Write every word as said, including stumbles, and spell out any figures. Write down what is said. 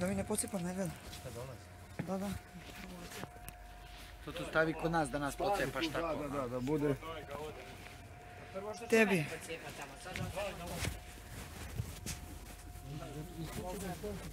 Da mi ne pocipa medvjeda. Šta dolazi? Da, da. To tu stavi kod nas da nas pocijepaš tako. Da, da, da bude. Tebi. Tebi.